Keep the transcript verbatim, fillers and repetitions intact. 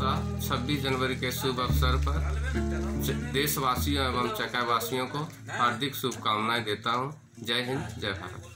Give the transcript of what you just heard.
सा छब्बीस जनवरी के शुभ अवसर पर देशवासियों एवं चकाई वासियों को हार्दिक शुभकामनाएं देता हूं। जय हिंद, जय भारत।